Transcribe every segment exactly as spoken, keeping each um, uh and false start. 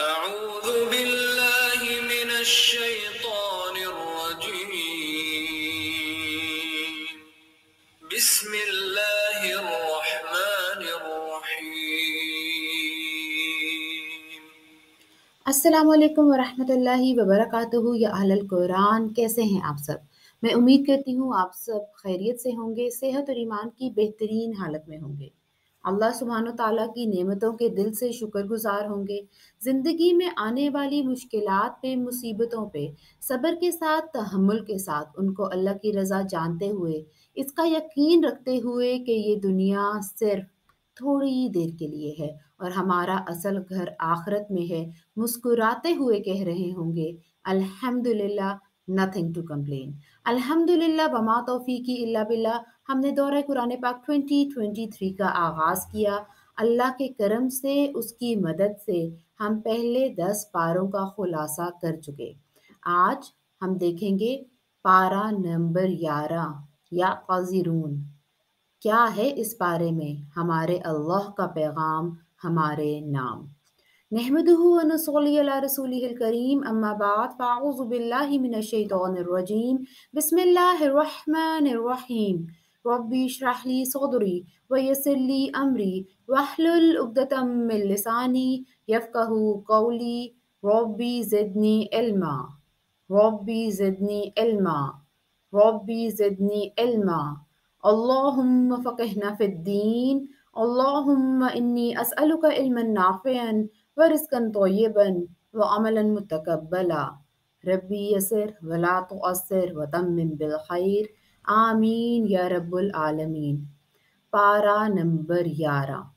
अस्सलामु अलैकुम वरहमतुल्लाहि वबरकातुहू या अहलल कुरान। कैसे हैं आप सब? मैं उम्मीद करती हूँ आप सब खैरियत से होंगे, सेहत और ईमान की बेहतरीन हालत में होंगे, अल्लाह सुभान ओ ताला की नेमतों के दिल से शुक्रगुजार होंगे, ज़िंदगी में आने वाली मुश्किलात पे, मुसीबतों पे सब्र के साथ, तहम्मुल के साथ उनको अल्लाह की रज़ा जानते हुए, इसका यकीन रखते हुए कि ये दुनिया सिर्फ थोड़ी देर के लिए है और हमारा असल घर आखिरत में है, मुस्कुराते हुए कह रहे होंगे अल्हम्दुलिल्लाह, नथिंग टू कंप्लेन, अल्हम्दुलिल्लाह वमा तौफीकी इल्ला बिल्लाह। हमने दौरा कुरान पाक दो हज़ार तेईस का आगाज़ किया। अल्लाह के करम से, उसकी मदद से हम पहले दस पारों का खुलासा कर चुके। आज हम देखेंगे पारा नंबर ग्यारह या काज़िरून। क्या है इस पारे में? हमारे अल्लाह का पैगाम, हमारे नाम। नहमदुहु व नुसल्ली अला रसूलिहिल करीम, अम्मा बाद, फाऊज़ु बिल्लाहि मिनश्शैतानिर रजीम, बिस्मिल्लाहिर रहमानिर रहीम, रब्बी इश्रह ली सदरी व यस्सिर ली अमरी वहलुल उक़्दतम मिन लिसानी यफ़क़हू क़ौली, रब्बी ज़िदनी इल्मा, रब्बी ज़िदनी इल्मा, रब्बी ज़िदनी इल्मा। अल्लाहुम्मा फ़क़िहना फ़िद्दीन, अल्लाहुम्मा इन्नी अस्अलुका इल्मन नाफ़िअन व रिज़्क़न तय्यबन व अमलन मुतक़ब्बला, रब्बी यस्सिर वला तुअस्सिर व तम्मिम बिलख़ैर, आमीन या रब्बुल आलमीन। पारा नंबर ग्यारह।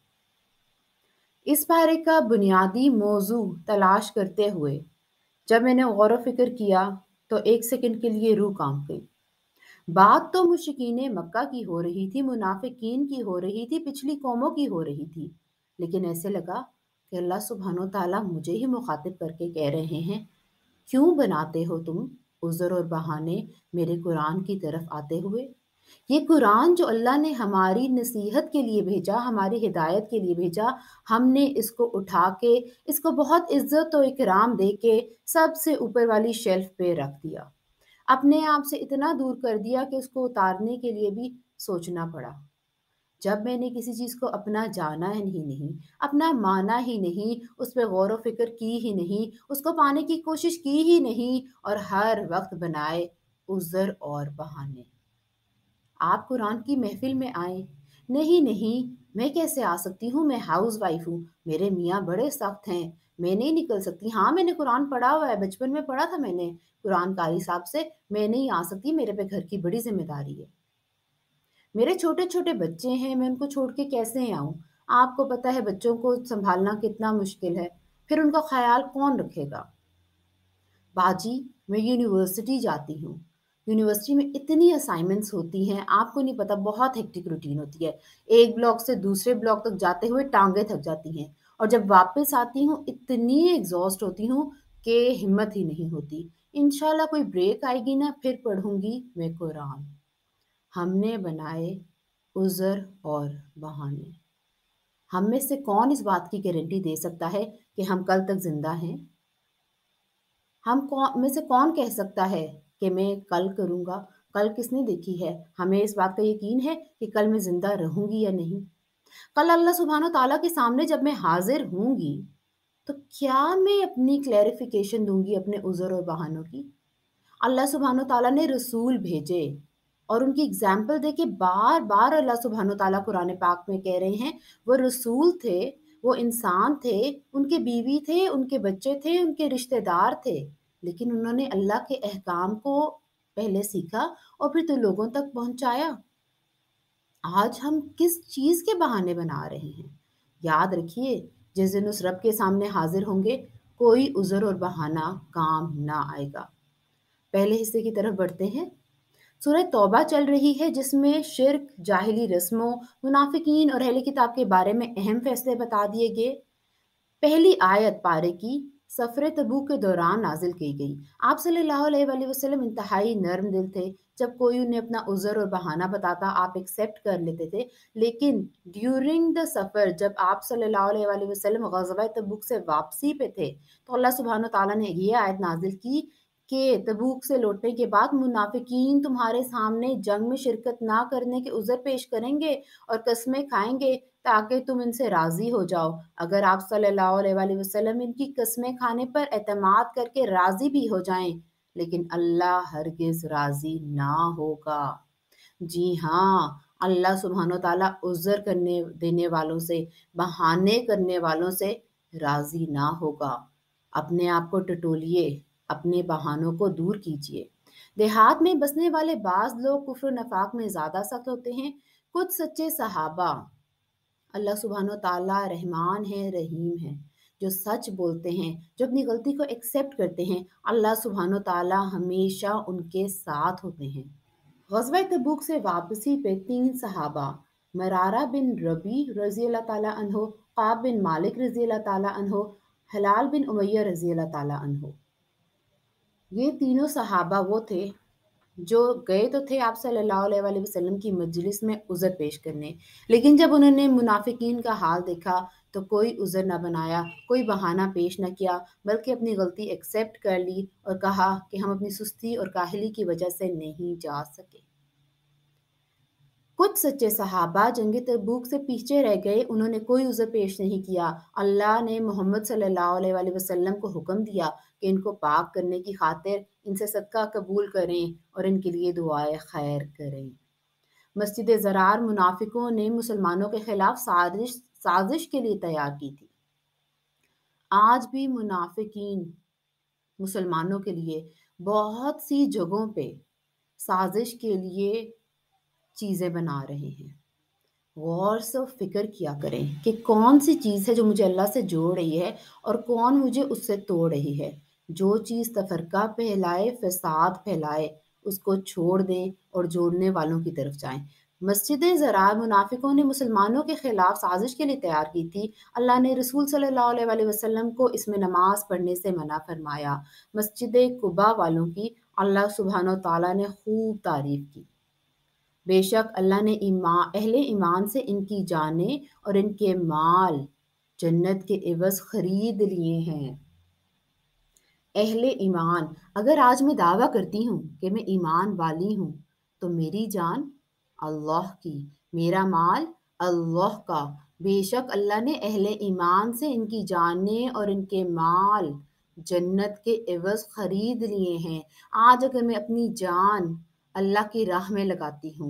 इस पारे का बुनियादी मौजू तलाश करते हुए जब मैंने गौर व फिक्र किया तो एक सेकंड के लिए रूह कांप गई। बात तो मुश्किने मक्का की हो रही थी, मुनाफिकीन की हो रही थी, पिछली कौमों की हो रही थी, लेकिन ऐसे लगा कि अल्लाह सुभान ओ ताला मुझे ही मुखातिब करके कह रहे हैं, क्यों बनाते हो तुम उज़र और बहाने मेरे कुरान की तरफ आते हुए? ये कुरान जो अल्लाह ने हमारी नसीहत के लिए भेजा, हमारी हिदायत के लिए भेजा, हमने इसको उठा के इसको बहुत इज्जत और इकराम दे के सबसे ऊपर वाली शेल्फ पे रख दिया, अपने आप से इतना दूर कर दिया कि उसको उतारने के लिए भी सोचना पड़ा। जब मैंने किसी चीज़ को अपना जाना ही नहीं, अपना माना ही नहीं, उस पर गौर व फिक्र की ही नहीं, उसको पाने की कोशिश की ही नहीं और हर वक्त बनाए उज़र और बहाने। आप कुरान की महफिल में आए, नहीं नहीं मैं कैसे आ सकती हूँ, मैं हाउस वाइफ हूँ, मेरे मियाँ बड़े सख्त हैं, मैं नहीं निकल सकती। हाँ मैंने कुरान पढ़ा हुआ है, बचपन में पढ़ा था मैंने कुरान कारी साहब से, मैं नहीं आ सकती, मेरे पे घर की बड़ी जिम्मेदारी है, मेरे छोटे छोटे बच्चे हैं, मैं उनको छोड़ के कैसे आऊँ? आपको पता है बच्चों को संभालना कितना मुश्किल है, फिर उनका ख्याल कौन रखेगा? बाजी मैं यूनिवर्सिटी जाती हूँ, यूनिवर्सिटी में इतनी असाइनमेंट्स होती हैं, आपको नहीं पता, बहुत हेक्टिक रूटीन होती है, एक ब्लॉक से दूसरे ब्लॉक तक जाते हुए टांगें थक जाती हैं और जब वापस आती हूँ इतनी एग्जॉस्ट होती हूँ कि हिम्मत ही नहीं होती। इंशाल्लाह कोई ब्रेक आएगी ना, फिर पढ़ूंगी मैं कुरान। हमने बनाए उज़र और बहाने। हम में से कौन इस बात की गारंटी दे सकता है कि हम कल तक जिंदा हैं? हम कौन में से कौन कह सकता है कि मैं कल करूँगा? कल किसने देखी है? हमें इस बात का यकीन है कि कल मैं ज़िंदा रहूँगी या नहीं? कल अल्लाह सुभान व ताला के सामने जब मैं हाजिर होंगी तो क्या मैं अपनी क्लैरिफिकेशन दूंगी अपने उज़र और बहानों की? अल्लाह सुभान व ताला ने रसूल भेजे और उनकी एग्जाम्पल दे के बार बार अल्लाह सुभान व ताला कुरान पाक में कह रहे हैं, वो रसूल थे, वो इंसान थे, उनके बीवी थे, उनके बच्चे थे, उनके रिश्तेदार थे, लेकिन उन्होंने अल्लाह के अहकाम को पहले सीखा और फिर तो लोगों तक पहुँचाया। आज हम किस चीज़ के बहाने बना रहे हैं? याद रखिए, जिस दिन उस रब के सामने हाजिर होंगे कोई उज़र और बहाना काम ना आएगा। पहले हिस्से की तरफ बढ़ते हैं। सूरह तौबा चल रही है जिसमें शिर्क, जाहिली रस्मों, मुनाफिकीन और अहले किताब के बारे में अहम फैसले बता दिए गए। पहली आयत पारे की सफ़र तबूक के दौरान नाजिल की गई। आप सल्लल्लाहु अलैहि वसल्लम इंतहाई नरम दिल थे। जब कोई उन्हें अपना उज़र और बहाना बताता आप एक्सेप्ट कर लेते थे, लेकिन ड्यूरिंग द सफ़र जब आप सल्लल्लाहु अलैहि वसल्लम ग़ज़वा तबूक से वापसी पे थे तो अल्लाह सुब्हान व तआला ने ये आयत नाजिल की कि तबूक से लौटने के बाद मुनाफिकीन तुम्हारे सामने जंग में शिरकत ना करने के उज़र पेश करेंगे और कस्में खाएंगे ताकि तुम इनसे राज़ी हो जाओ। अगर आप सल्लल्लाहु अलैहि वसल्लम इनकी कस्में खाने पर एतमाद करके राज़ी भी हो जाएं, लेकिन अल्लाह हरगिज़ राज़ी ना होगा। जी हाँ, अल्लाह सुब्हानो ताला उज़र करने देने वालों से, बहाने करने वालों से राज़ी ना होगा। अपने आप को टटोलिए, अपने बहानों को दूर कीजिए। देहात में बसने वाले बाज़ लोग कुफ्र नफाक में ज़्यादा सख्त होते हैं। कुछ सच्चे सहाबा, अल्लाह सुब्हानो ताला रहमान है, रहीम है, जो सच बोलते हैं, जो अपनी गलती को एक्सेप्ट करते हैं, अल्लाह सुब्हानो ताला हमेशा उनके साथ होते हैं। ग़ज़वा तबूक से वापसी पे तीन सहाबा, मरारा बिन रबी रज़ी अल्लाह ताला अन्हो, क़ाब बिन मालिक रज़ी अल्लाह ताला अन्हो, हलाल बिन उमैया रज़ी अल्लाह ताला अन्हो, ये तीनों सहाबा वो थे जो गए तो थे आप सल्लल्लाहु अलैहि वसल्लम की मजलिस में उज़र पेश करने, लेकिन जब उन्होंने मुनाफिकीन का हाल देखा तो कोई उज़र ना बनाया, कोई बहाना पेश ना किया, बल्कि अपनी गलती एक्सेप्ट कर ली और कहा कि हम अपनी सुस्ती और काहली की वजह से नहीं जा सके। कुछ सच्चे सहाबा जंग तबूक से पीछे रह गए, उन्होंने कोई उज़र पेश नहीं किया। अल्लाह ने मोहम्मद सल्लल्लाहु अलैहि वसल्लम को हुक्म दिया कि इनको पाक करने की खातिर इनसे सदका कबूल करें और इनके लिए दुआए खैर करें। मस्जिद ज़रार मुनाफिकों ने मुसलमानों के खिलाफ साजिश साजिश के लिए तैयार की थी। आज भी मुनाफिकीन मुसलमानों के लिए बहुत सी जगहों पे साजिश के लिए चीज़ें बना रहे हैं। गौर से फिक्र किया करें कि कौन सी चीज़ है जो मुझे अल्लाह से जोड़ रही है और कौन मुझे उससे तोड़ रही है। जो चीज़ तफरका फैलाए, फसाद फैलाए, उसको छोड़ दें और जोड़ने वालों की तरफ जाएं। मस्जिद ज़रार मुनाफिकों ने मुसलमानों के खिलाफ साजिश के लिए तैयार की थी। अल्लाह ने रसूल सल्लल्लाहु अलैहि वसल्लम को इसमें नमाज पढ़ने से मना फरमाया। मस्जिद कुबा वालों की अल्लाह सुब्हानो ताला ने खूब तारीफ की। बेशक अल्लाह ने ईमान अहले ईमान से इनकी जानें और इनके माल जन्नत के एवज़ खरीद लिए हैं। अहले ईमान, अगर आज मैं दावा करती हूँ कि मैं ईमान वाली हूँ तो मेरी जान अल्लाह की, मेरा माल अल्लाह का। बेशक अल्लाह ने अहले ईमान से इनकी जानें और इनके माल जन्नत के एवज़ ख़रीद लिए हैं। आज अगर मैं अपनी जान अल्लाह की राह में लगाती हूँ,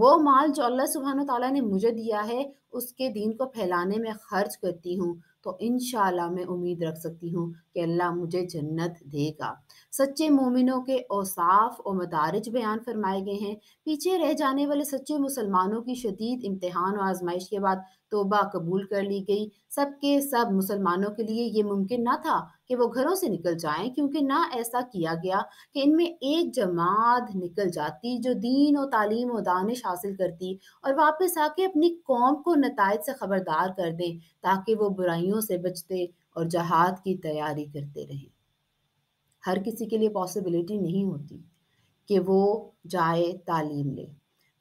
वो माल जो अल्लाह सुब्हानो ताला ने मुझे दिया है उसके दीन को फैलाने में खर्च करती हूँ, तो इंशाल्लाह मैं उम्मीद रख सकती हूँ कि अल्लाह मुझे जन्नत देगा। सच्चे मोमिनों के औसाफ और मदारिज बयान फरमाए गए हैं। पीछे रह जाने वाले सच्चे मुसलमानों की शदीद इम्तिहान और आजमाइश के बाद तोबा कबूल कर ली गई। सब के सब मुसलमानों के लिए ये मुमकिन ना था कि वो घरों से निकल जाएं, क्योंकि ना ऐसा किया गया कि इनमें एक जमात निकल जाती जो दीन और तालीम और दानिश हासिल करती और वापस आके अपनी कौम को नताइज से खबरदार कर दे ताकि वो बुराइयों से बचते और जहाद की तैयारी करते रहें। हर किसी के लिए पॉसिबिलिटी नहीं होती कि वो जाए तालीम ले।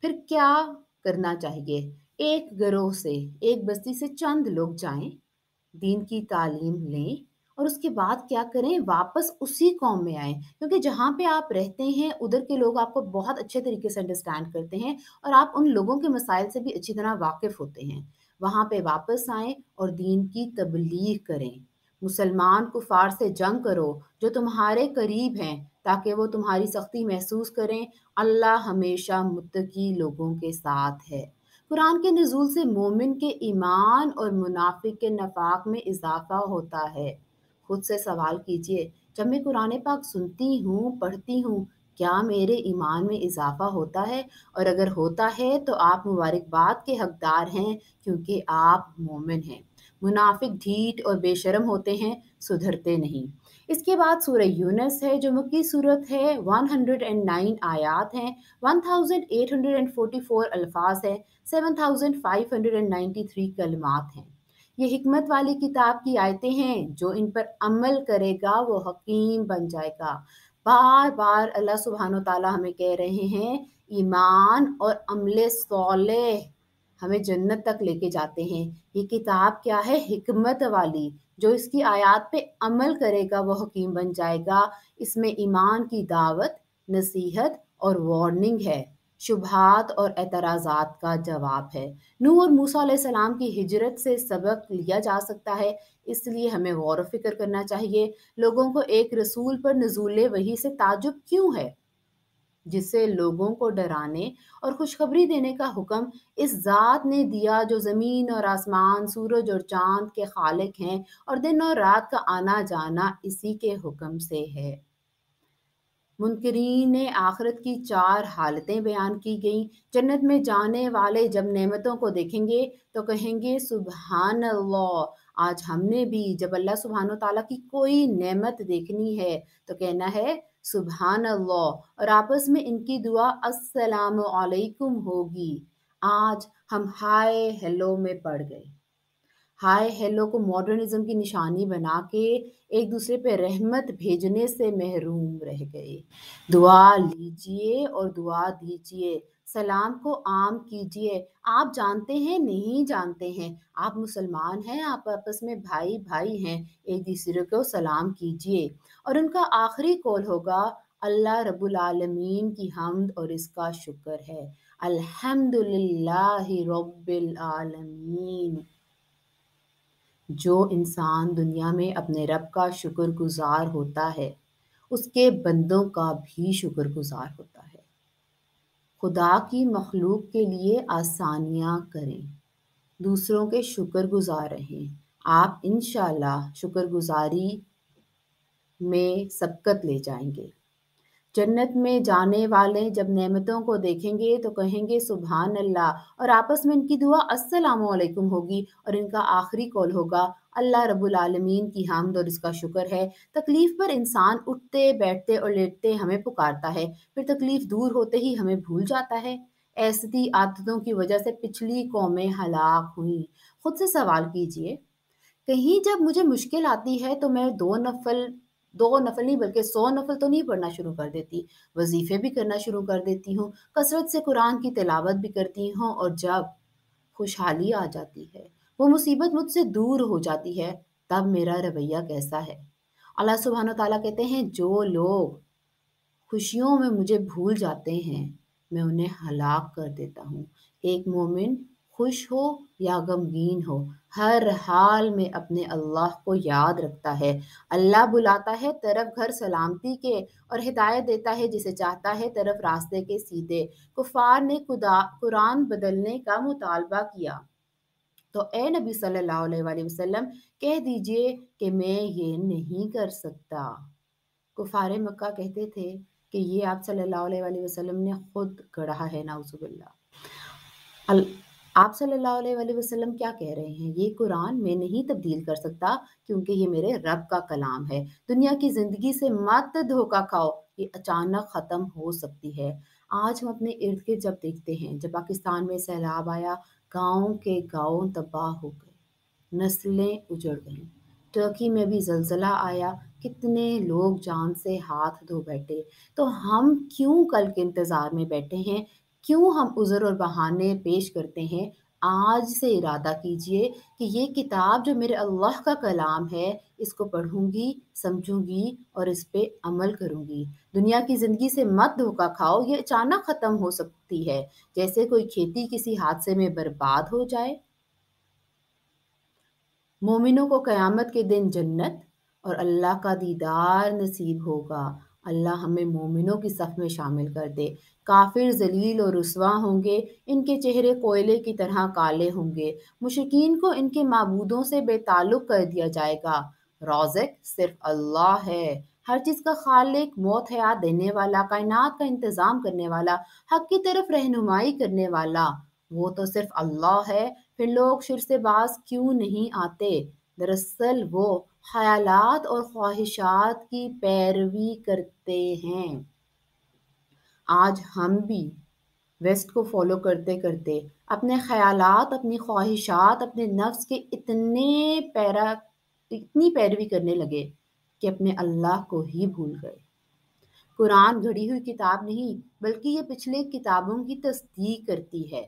फिर क्या करना चाहिए? एक गिरोह से, एक बस्ती से चंद लोग जाएं, दीन की तालीम लें और उसके बाद क्या करें, वापस उसी कौम में आएं, क्योंकि जहाँ पे आप रहते हैं उधर के लोग आपको बहुत अच्छे तरीके से अंडरस्टैंड करते हैं और आप उन लोगों के मसाइल से भी अच्छी तरह वाकिफ़ होते हैं। वहाँ पे वापस आएं और दीन की तबलीग करें। मुसलमान कुफार से जंग करो जो तुम्हारे करीब हैं ताकि वो तुम्हारी सख्ती महसूस करें। अल्लाह हमेशा मुत्तकी लोगों के साथ है। कुरान के नुज़ूल से मोमिन के ईमान और मुनाफिक के नफाक में इजाफा होता है। खुद से सवाल कीजिए, जब मैं कुरान पाक सुनती हूँ, पढ़ती हूँ, क्या मेरे ईमान में इजाफा होता है? और अगर होता है तो आप मुबारकबाद के हकदार हैं क्योंकि आप मोमिन हैं। मुनाफिक ढीठ और बेशरम होते हैं, सुधरते नहीं। इसके बाद सूरह यूनस है जो मक्की सूरत है। एक सौ नौ आयात हैं, अठारह सौ चौवालीस अल्फाज हैं, सात हज़ार पाँच सौ तिरानवे कलमात हैं। ये हिकमत वाली किताब की आयतें हैं, जो इन पर अमल करेगा वो हकीम बन जाएगा। बार बार अल्लाह सुब्हान व तआला हमें कह रहे हैं ईमान और अमल सालेह हमें जन्नत तक लेके जाते हैं। ये किताब क्या है? हिकमत वाली। जो इसकी आयात पे अमल करेगा वो हकीम बन जाएगा। इसमें ईमान की दावत, नसीहत और वार्निंग है, शुबहात और एतराज़ात का जवाब है। नूह और मूसा अलैहिस्सलाम की हिजरत से सबक लिया जा सकता है, इसलिए हमें गौर व फिक्र करना चाहिए। लोगों को एक रसूल पर नजूले वही से ताजुब क्यों है, जिससे लोगों को डराने और खुशखबरी देने का हुक्म इस ज़ात ने दिया जो ज़मीन और आसमान, सूरज और चाँद के खालिक हैं, और दिन और रात का आना जाना इसी के हुक्म से है। मुनकरीन ने आखिरत की चार हालतें बयान की गई। जन्नत में जाने वाले जब नेमतों को देखेंगे तो कहेंगे सुबहान अल्लाह, आज हमने भी जब अल्लाह सुब्हान व तआला की कोई नेमत देखनी है तो कहना है सुबहान अल्लाह, और आपस में इनकी दुआ अस्सलाम वालेकुम होगी। आज हम हाय हेलो में पड़ गए। हाय हेलो को मॉडर्निज्म की निशानी बना के एक दूसरे पे रहमत भेजने से महरूम रह गए। दुआ लीजिए और दुआ दीजिए, सलाम को आम कीजिए। आप जानते हैं, नहीं जानते हैं, आप मुसलमान हैं, आप आपस में भाई भाई हैं, एक दूसरे को सलाम कीजिए। और उनका आखिरी कौल होगा अल्लाह रब्बुल आलमीन की हम्द और इसका शुक्र है, अल्हम्दुलिल्लाहि रब्बिल आलमीन। जो इंसान दुनिया में अपने रब का शुक्र गुजार होता है, उसके बंदों का भी शुक्र गुजार होता है। खुदा की मखलूक के लिए आसानियाँ करें, दूसरों के शुक्र गुजार रहें। आप इंशाल्लाह शुक्रगुजारी में सबकत ले जाएंगे। जन्नत में जाने वाले जब नेमतों को देखेंगे तो कहेंगे सुबहान अल्लाह, और आपस में इनकी दुआ अस्सलामु अलैकुम होगी, और इनका आखिरी कौल होगा अल्लाह रब्बुल आलमीन की हम्द और इसका शुक्र है। तकलीफ़ पर इंसान उठते बैठते और लेटते हमें पुकारता है, फिर तकलीफ़ दूर होते ही हमें भूल जाता है। ऐसी आदतों की वजह से पिछली कौमें हलाक हुई। खुद से सवाल कीजिए, कहीं जब मुझे मुश्किल आती है तो मैं दो नफल दो नफल नहीं बल्कि सौ नफल तो नहीं पढ़ना शुरू कर देती, वजीफे भी करना शुरू कर देती हूँ, कसरत से कुरान की तिलावत भी करती हूँ, और जब खुशहाली आ जाती है, वो मुसीबत मुझसे दूर हो जाती है, तब मेरा रवैया कैसा है? अल्लाह सुब्हान व तआला कहते हैं जो लोग खुशियों में मुझे भूल जाते हैं मैं उन्हें हलाक कर देता हूँ। एक मोमिन खुश हो या गमगीन हो, हर हाल में अपने अल्लाह को याद रखता है। अल्लाह बुलाता है तरफ घर सलामती के, और हिदायत देता है जिसे चाहता है तरफ रास्ते के सीधे। कुफार ने खुदा कुरान बदलने का मुतालबा किया तो ए नबी सल्लल्लाहु अलैहि वसल्लम कह दीजिए कि मैं ये नहीं कर सकता। कुफार मक्का कहते थे कि ये आप सल्लल्लाहु अलैहि वसल्लम ने खुद गढ़ा है, नाउज़ुबिल्लाह। अल आप सल्लल्लाहु अलैहि वसल्लम क्या कह रहे हैं? ये कुरान मैं नहीं तब्दील कर सकता, क्योंकि ये मेरे रब का कलाम है। दुनिया की ज़िंदगी से मत धोखा खाओ, ये अचानक ख़त्म हो सकती है। आज हम अपने इर्द गिर्द जब देखते हैं, जब पाकिस्तान में सैलाब आया, गाँव के गाँव तबाह हो गए, नस्लें उजड़ गईं। तुर्की में भी ज़लज़ला आया, कितने लोग जान से हाथ धो बैठे। तो हम क्यों कल के इंतज़ार में बैठे हैं? क्यों हम उज़र और बहाने पेश करते हैं? आज से इरादा कीजिए कि ये किताब जो मेरे अल्लाह का कलाम है, इसको पढ़ूंगी, समझूंगी और इस पे अमल करूंगी। दुनिया की ज़िंदगी से मत धोखा खाओ, ये अचानक ख़त्म हो सकती है, जैसे कोई खेती किसी हादसे में बर्बाद हो जाए। मोमिनों को क़यामत के दिन जन्नत और अल्लाह का दीदार नसीब होगा। अल्लाह हमें मोमिनों की सफ़ में शामिल कर दे। काफिर जलील और रुस्वा होंगे, इनके चेहरे कोयले की तरह काले होंगे। मुशरिकीन को इनके माबूदों से बेताल्लुक़ कर दिया जाएगा। रौज़क सिर्फ अल्लाह है, हर चीज़ का खालिक, मौत हयात देने वाला, कायनात का इंतज़ाम करने वाला, हक़ की तरफ रहनुमाई करने वाला, वो तो सिर्फ अल्लाह है। फिर लोग शिर से बाज क्यों नहीं आते? दरअसल वो ख्यालात और ख्वाहिशात की पैरवी करते हैं। आज हम भी वेस्ट को फॉलो करते करते अपने ख्यालात, अपनी ख्वाहिशात, अपने नफ्स के इतने पैरा इतनी पैरवी करने लगे कि अपने अल्लाह को ही भूल गए। कुरान घड़ी हुई किताब नहीं बल्कि ये पिछले किताबों की तस्दीक करती है।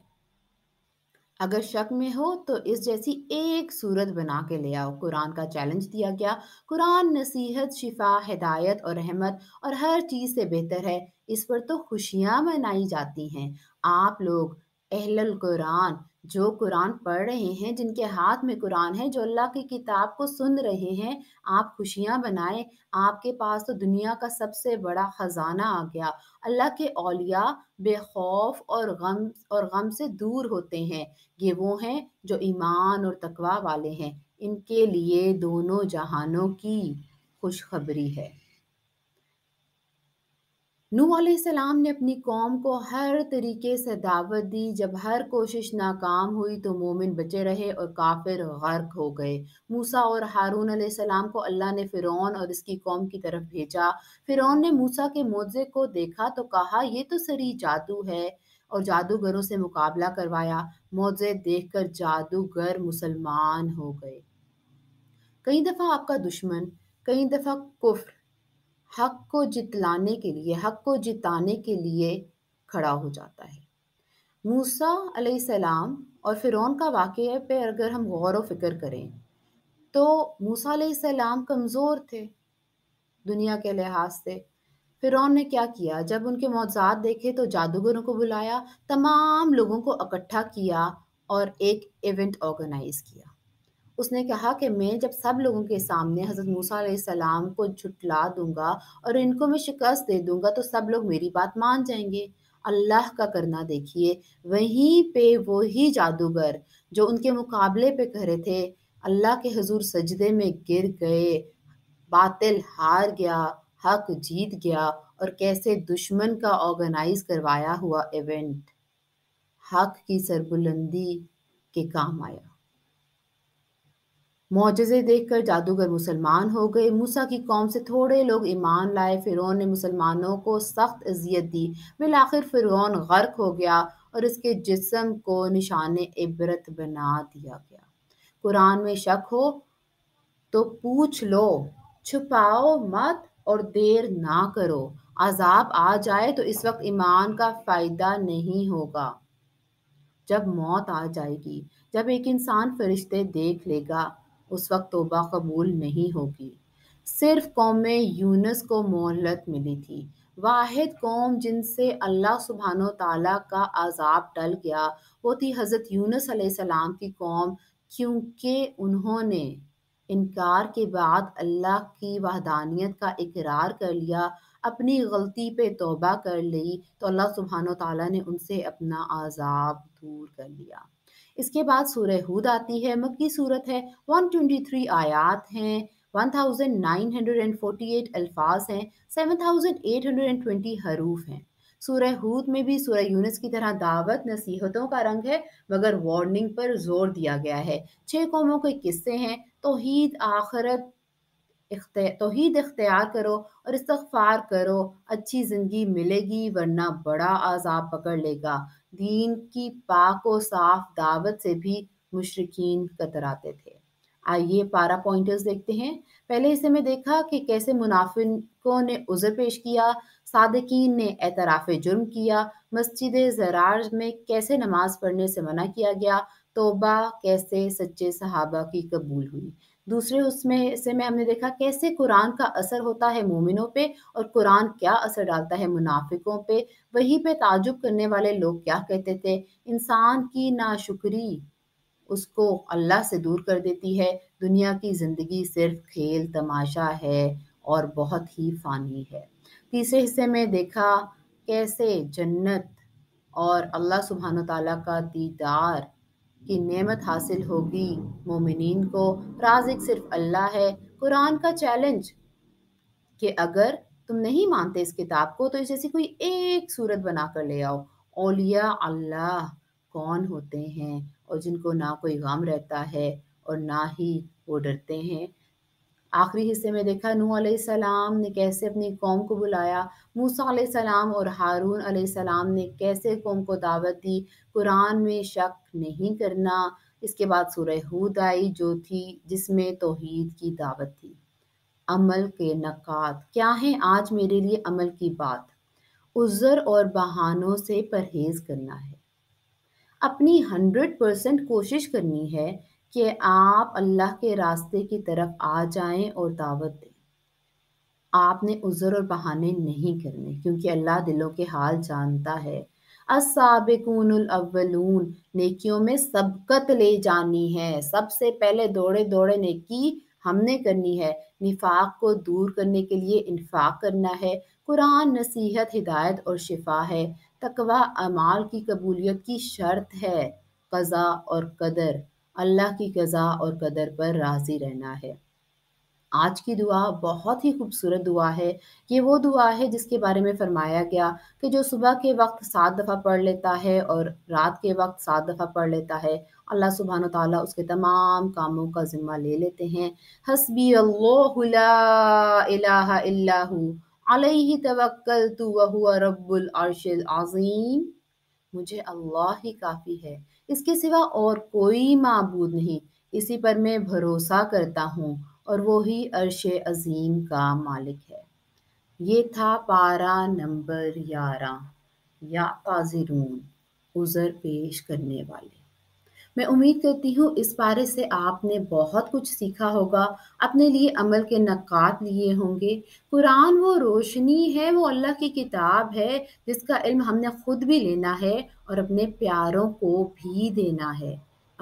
अगर शक में हो तो इस जैसी एक सूरत बना के ले आओ। कुरान का चैलेंज दिया गया। कुरान नसीहत, शिफा, हिदायत और रहमत और हर चीज़ से बेहतर है। इस पर तो खुशियाँ मनाई जाती हैं। आप लोग अहलुल कुरान, जो कुरान पढ़ रहे हैं, जिनके हाथ में कुरान है, जो अल्लाह की किताब को सुन रहे हैं, आप खुशियाँ बनाएं। आपके पास तो दुनिया का सबसे बड़ा ख़जाना आ गया। अल्लाह के औलिया बेखौफ और गम और गम से दूर होते हैं। ये वो हैं जो ईमान और तकवा वाले हैं। इनके लिए दोनों जहानों की खुशखबरी है। नूह अलैहिस्सलाम ने अपनी कौम को हर तरीके से दावत दी। जब हर कोशिश नाकाम हुई तो मोमिन बचे रहे और काफिर गर्क हो गए। मूसा और हारून अलैहिस्सलाम को अल्लाह ने फ़िरौन और इसकी कौम की तरफ भेजा। फ़िरौन ने मूसा के मोज़े को देखा तो कहा, ये तो सरी जादू है, और जादूगरों से मुकाबला करवाया। मोज़े देखकर जादूगर मुसलमान हो गए। कई दफ़ा आपका दुश्मन, कई दफ़ा कुफ्र हक को जितलाने के लिए, हक को जिताने के लिए खड़ा हो जाता है। मूसा अलैहिस्सलाम और फ़िरौन का वाक़या पे अगर हम गौर व फिक्र करें तो मूसा अलैहिस्सलाम कमज़ोर थे दुनिया के लिहाज से। फ़िरौन ने क्या किया, जब उनके मौज़ात देखे तो जादूगरों को बुलाया, तमाम लोगों को इकट्ठा किया और एक इवेंट ऑर्गेनाइज़ किया। उसने कहा कि मैं जब सब लोगों के सामने हज़रत मूसा अलैहिस्सलाम को झुटला दूंगा और इनको मैं शिकस्त दे दूंगा तो सब लोग मेरी बात मान जाएंगे। अल्लाह का करना देखिए, वहीं पे वही जादूगर जो उनके मुकाबले पे करे थे अल्लाह के हुजूर सजदे में गिर गए। बातिल हार गया, हक जीत गया। और कैसे दुश्मन का ऑर्गेनाइज करवाया हुआ इवेंट हक की सरबुलंदी के काम आया। मौजज़े देखकर जादूगर मुसलमान हो गए। मूसा की कौम से थोड़े लोग ईमान लाए। फ़िरौन ने मुसलमानों को सख्त अजियत दी। बिलाखिर फ़िरौन गर्क हो गया और इसके जिस्म को निशाने इबरत बना दिया गया। कुरान में शक हो तो पूछ लो, छुपाओ मत और देर ना करो। अजाब आ जाए तो इस वक्त ईमान का फ़ायदा नहीं होगा। जब मौत आ जाएगी, जब एक इंसान फरिश्ते देख लेगा, उस वक्त तौबा कबूल नहीं होगी। सिर्फ कौम यूनुस को मोहलत मिली थी, वाहिद कौम जिनसे अल्लाह सुभान ओ ताला का आज़ाब टल गया वो थी हज़रत यूनुस अलैहिस्सलाम की कौम, क्योंकि उन्होंने इनकार के बाद अल्लाह की वहदानियत का इकरार कर लिया, अपनी गलती पे तौबा कर ली तो अल्लाह सुभान ओ ताला ने उनसे अपना आज़ाब दूर कर लिया। इसके बाद सूरह हूद आती है। मक्की सूरत है, एक सौ तेईस आयात हैं, उन्नीस सौ अड़तालीस अल्फाज हैं, सात हज़ार आठ सौ बीस हरूफ हैं। सूरह हूद में भी सूरह यूनुस की तरह दावत नसीहतों का रंग है, मगर वार्निंग पर जोर दिया गया है। छः कौमों के किस्से हैं। तौहीद, आखरत, तौहीद इख्तियार करो और इस्तग़फ़ार करो, अच्छी ज़िंदगी मिलेगी वरना बड़ा आज़ाब पकड़ लेगा। दीन की पाक और साफ दावत से भी मुशरिकीन कतराते थे। आइए पारा पॉइंटर्स देखते हैं। पहले हिस्से में देखा कि कैसे मुनाफिकों ने उज़र पेश किया, सादिकीन ने एतराफ़ जुर्म किया, मस्जिद ज़रार में कैसे नमाज पढ़ने से मना किया गया, तौबा कैसे सच्चे सहाबा की कबूल हुई। दूसरे उसमें से में हमने देखा कैसे कुरान का असर होता है मोमिनों पे और कुरान क्या असर डालता है मुनाफिकों पे। वहीं पे ताजुब करने वाले लोग क्या कहते थे। इंसान की नाशुक्री उसको अल्लाह से दूर कर देती है। दुनिया की ज़िंदगी सिर्फ खेल तमाशा है और बहुत ही फ़ानी है। तीसरे हिस्से में देखा कैसे जन्नत और अल्लाह सुभान व तआला का दीदार की नेमत हासिल होगी मोमिनीन को। राज़िक सिर्फ अल्लाह है। कुरान का चैलेंज कि अगर तुम नहीं मानते इस किताब को तो इस जैसी कोई एक सूरत बना कर ले आओ। औलिया अल्लाह कौन होते हैं और जिनको ना कोई गम रहता है और ना ही वो डरते हैं। आखिरी हिस्से में देखा नूह अलैहिस्सलाम ने कैसे अपनी कौम को बुलाया, मूसा अलैहिस्सलाम और हारून अलैहिस्सलाम ने कैसे कौम को दावत दी। कुरान में शक नहीं करना। इसके बाद सूरह हूद आई जो थी जिसमें तौहीद की दावत थी। अमल के नकात क्या हैं आज मेरे लिए अमल की बात। उज़र और बहानों से परहेज़ करना है। अपनी हंड्रेड परसेंट कोशिश करनी है कि आप अल्लाह के रास्ते की तरफ आ जाएं और दावत दें। आपने उज़र और बहाने नहीं करने, क्योंकि अल्लाह दिलों के हाल जानता है। अस्साबिकूनुल अव्वलून, नेकियों में सबकत ले जानी है, सबसे पहले दौड़े दौड़े नेकी हमने करनी है। निफाक को दूर करने के लिए इन्फाक करना है। कुरान नसीहत, हिदायत और शिफा है। तकवा अमाल की कबूलियत की शर्त है। कज़ा और कदर, अल्लाह की कज़ा और कदर पर राज़ी रहना है। आज की दुआ बहुत ही खूबसूरत दुआ है। ये वो दुआ है जिसके बारे में फरमाया गया कि जो सुबह के वक्त सात दफ़ा पढ़ लेता है और रात के वक्त सात दफ़ा पढ़ लेता है, अल्लाह सुबहान ओ तआला उसके तमाम कामों का ज़िम्मा ले लेते हैं। हस्बी अल्लाहु ला इलाहा इल्ला हु अलैहि तवक्कलतु व हुव रब्बुल अर्शिल अज़ीम। मुझे अल्लाह ही काफ़ी है, इसके सिवा और कोई माबूद नहीं, इसी पर मैं भरोसा करता हूँ और वो ही अर्शे अज़ीम का मालिक है। ये था पारा नंबर ग्यारह, या ताज़िरून, उज़र पेश करने वाले। मैं उम्मीद करती हूँ इस पारे से आपने बहुत कुछ सीखा होगा, अपने लिए अमल के नक़ात लिए होंगे। कुरान वो रोशनी है, वो अल्लाह की किताब है जिसका इल्म हमने ख़ुद भी लेना है और अपने प्यारों को भी देना है।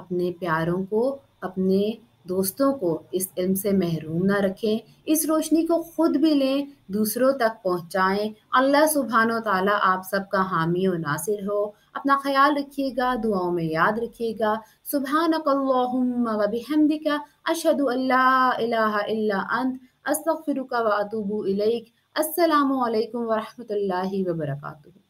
अपने प्यारों को, अपने दोस्तों को इस इल्म से महरूम ना रखें। इस रोशनी को ख़ुद भी लें, दूसरों तक पहुँचाएँ। अल्लाह सुबहान ओ तआला आप सबका हामी और नासिर हो। अपना ख्याल रखिएगा, दुआओं में याद रखिएगा। सुब्हानकल्लाहुम्मा व बिहम्दिका, अशहदु अल्ला इलाहा इल्ला अंत, अस्तगफिरुका व अतूबु इलैक। अस्सलामु अलैकुम व रहमतुल्लाहि व बरकातुहू।